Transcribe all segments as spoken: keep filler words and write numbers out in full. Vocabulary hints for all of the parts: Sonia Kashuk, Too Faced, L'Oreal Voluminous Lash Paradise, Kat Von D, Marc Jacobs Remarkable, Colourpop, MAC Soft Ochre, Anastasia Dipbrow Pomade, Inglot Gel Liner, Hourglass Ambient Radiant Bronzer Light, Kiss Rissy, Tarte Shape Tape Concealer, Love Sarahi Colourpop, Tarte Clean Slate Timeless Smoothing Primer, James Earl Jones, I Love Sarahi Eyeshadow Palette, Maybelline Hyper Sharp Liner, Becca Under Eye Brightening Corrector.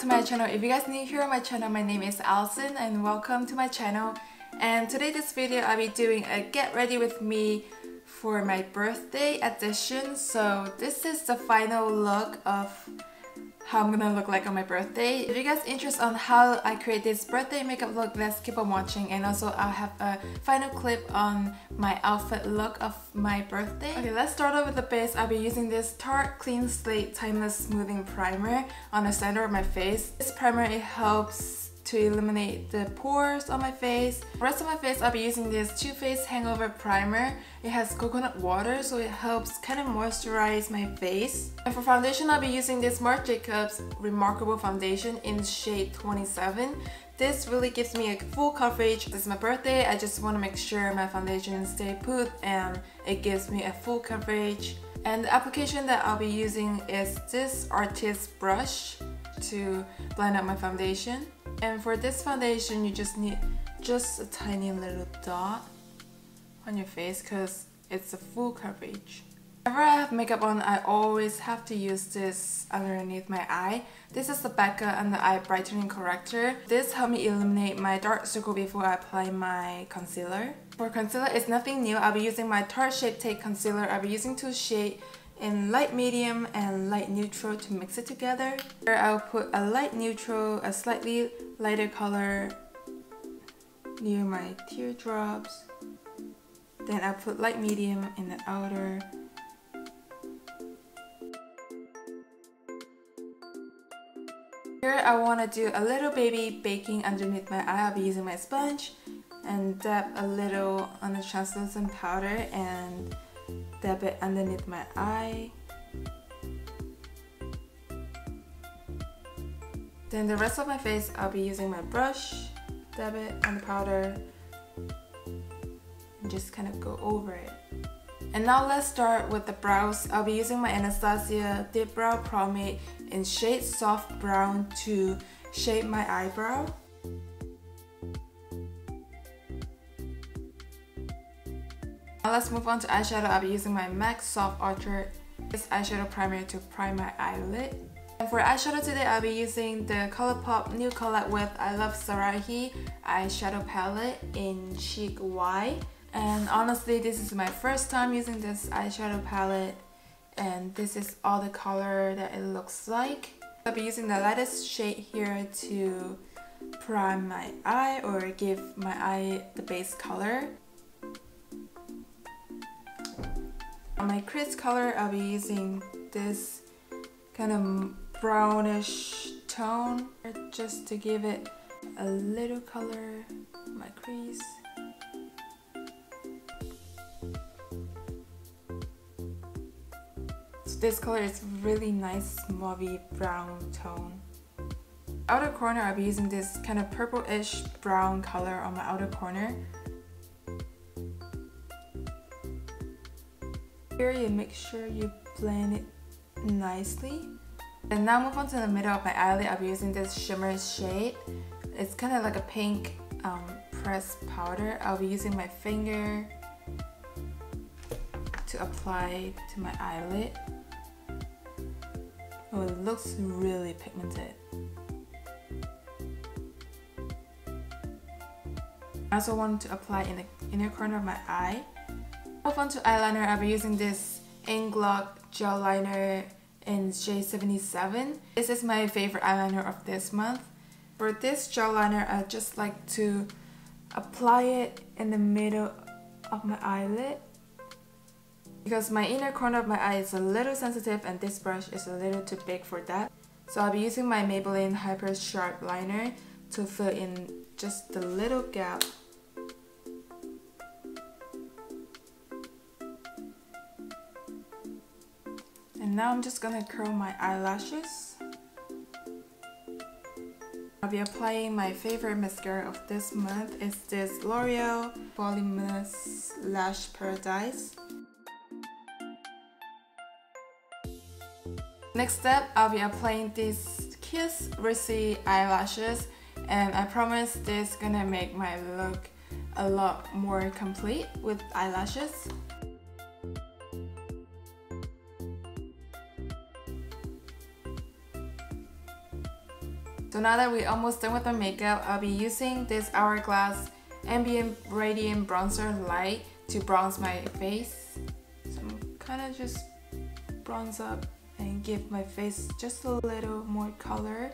back to my channel. If you guys are new here on my channel, my name is Allison and welcome to my channel. And today this video I'll be doing a get ready with me for my birthday edition. So this is the final look of how I'm gonna look like on my birthday. If you guys are interested on how I create this birthday makeup look, let's keep on watching, and also I'll have a final clip on my outfit look of my birthday. Okay, let's start off with the base. I'll be using this Tarte Clean Slate Timeless Smoothing Primer on the center of my face. This primer, it helps to eliminate the pores on my face. The rest of my face, I'll be using this Too Faced Hangover Primer. It has coconut water, so it helps kind of moisturize my face. And for foundation, I'll be using this Marc Jacobs Remarkable Foundation in shade twenty-seven. This really gives me a full coverage. This is my birthday, I just want to make sure my foundation stays put and it gives me a full coverage. And the application that I'll be using is this Artist brush to blend out my foundation. And for this foundation, you just need just a tiny little dot on your face because it's a full coverage. Whenever I have makeup on, I always have to use this underneath my eye. This is the Becca Under Eye Brightening Corrector. This helped me eliminate my dark circle before I apply my concealer. For concealer, it's nothing new. I'll be using my Tarte Shape Tape Concealer. I'll be using two shades in light medium and light neutral to mix it together. Here I'll put a light neutral, a slightly lighter color near my teardrops. Then I'll put light medium in the outer. Here I want to do a little baby baking underneath my eye. I'll be using my sponge and dab a little on the translucent powder and dab it underneath my eye. Then the rest of my face, I'll be using my brush, dab it on the powder, and just kind of go over it. And now let's start with the brows. I'll be using my Anastasia Dipbrow Pomade in shade Soft Brown to shape my eyebrow. Now let's move on to eyeshadow. I'll be using my MAC Soft Ochre, this eyeshadow primer to prime my eyelid. And for eyeshadow today, I'll be using the Colourpop New Collab with I Love Sarahi Eyeshadow Palette in Cheek Y. And honestly, this is my first time using this eyeshadow palette, and this is all the color that it looks like. I'll be using the lightest shade here to prime my eye or give my eye the base color. On my crease color, I'll be using this kind of brownish tone just to give it a little color on my crease. So this color is really nice mauvey brown tone. Outer corner, I'll be using this kind of purplish brown color on my outer corner. Here you make sure you blend it nicely. And now move on to the middle of my eyelid. I'll be using this shimmer shade. It's kind of like a pink um, pressed powder. I'll be using my finger to apply to my eyelid. Oh, it looks really pigmented. I also want to apply in the inner corner of my eye. Move on to eyeliner. I'll be using this Inglot Gel Liner in shade seventy-seven. This is my favorite eyeliner of this month. For this gel liner, I just like to apply it in the middle of my eyelid because my inner corner of my eye is a little sensitive and this brush is a little too big for that. So I'll be using my Maybelline Hyper Sharp Liner to fill in just the little gap. Now I'm just gonna curl my eyelashes. I'll be applying my favorite mascara of this month. It's this L'Oreal Voluminous Lash Paradise. Next step, I'll be applying these Kiss Rissy eyelashes, and I promise this is gonna make my look a lot more complete with eyelashes. So now that we're almost done with the makeup, I'll be using this Hourglass Ambient Radiant Bronzer Light to bronze my face. So I'm kind of just bronze up and give my face just a little more color.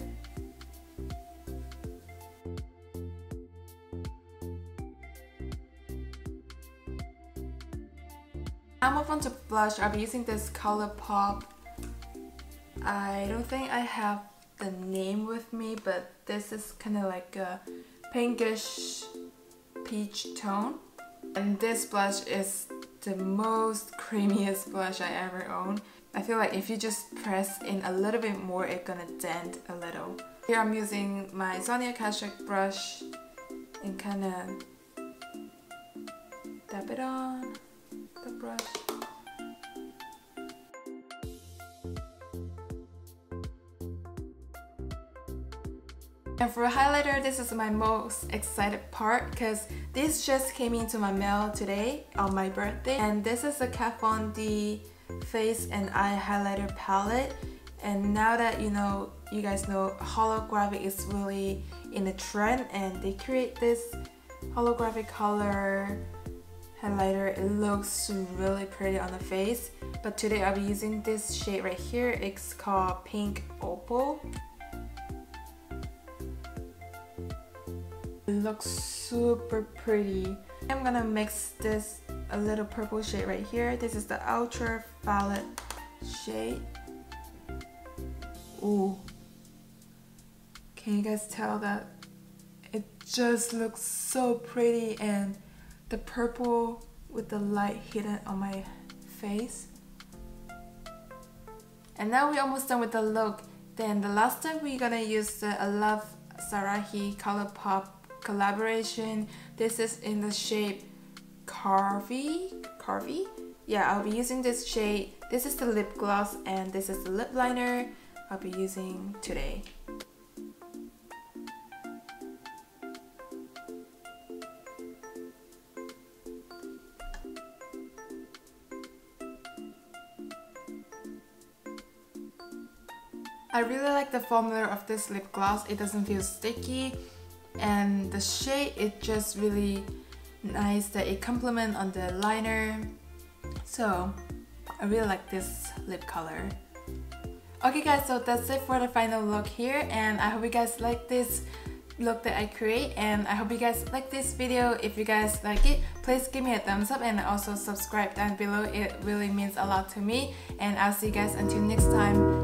Now move on to blush. I'll be using this Colourpop. I don't think I have the name with me, but this is kind of like a pinkish peach tone, and this blush is the most creamiest blush I ever owned. I feel like if you just press in a little bit more, it's gonna dent a little. Here I'm using my Sonia Kashuk brush and kind of dab it on the brush. And for a highlighter, this is my most excited part because this just came into my mail today on my birthday, and this is the Kat Von D Face and Eye Highlighter Palette. And now that you know, you guys know holographic is really in a trend, and they create this holographic color highlighter. It looks really pretty on the face, but today I'll be using this shade right here. It's called Pink Opal. It looks super pretty. I'm gonna mix this a little purple shade right here. This is the Ultraviolet shade. Ooh. Can you guys tell that it just looks so pretty, and the purple with the light hidden on my face. And now we're almost done with the look. Then the last step, we're gonna use the I Love Sarahi Colourpop collaboration. This is in the shade Carvy. Carvy? Yeah, I'll be using this shade. This is the lip gloss, and this is the lip liner I'll be using today. I really like the formula of this lip gloss. It doesn't feel sticky, and the shade, it just really nice that it complements on the liner. So I really like this lip color. Okay guys, so that's it for the final look here, and I hope you guys like this look that I create, and I hope you guys like this video. If you guys like it, please give me a thumbs up and also subscribe down below. It really means a lot to me, and I'll see you guys until next time.